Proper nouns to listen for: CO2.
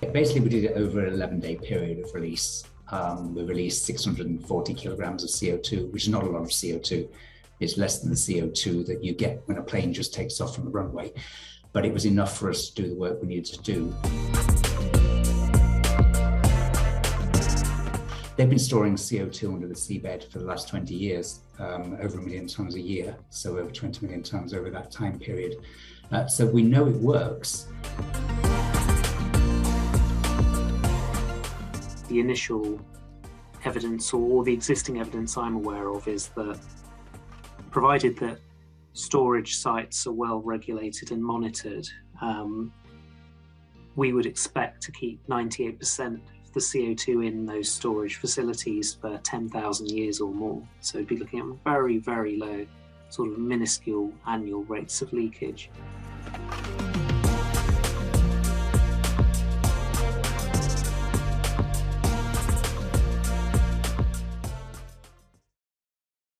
Basically, we did it over an 11-day period of release. We released 640 kilograms of CO2, which is not a lot of CO2. It's less than the CO2 that you get when a plane just takes off from the runway. But it was enough for us to do the work we needed to do. They've been storing CO2 under the seabed for the last 20 years, over 1 million tons a year, so over 20 million tons over that time period. So we know it works. The initial evidence, or all the existing evidence I'm aware of, is that provided that storage sites are well regulated and monitored, we would expect to keep 98% of the CO2 in those storage facilities for 10,000 years or more. So we'd be looking at very, very low, sort of minuscule annual rates of leakage.